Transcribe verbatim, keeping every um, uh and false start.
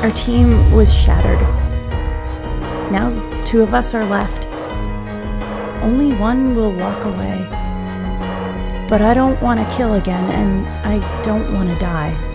Our team was shattered. Now two of us are left. Only one will walk away. But I don't want to kill again, and I don't want to die.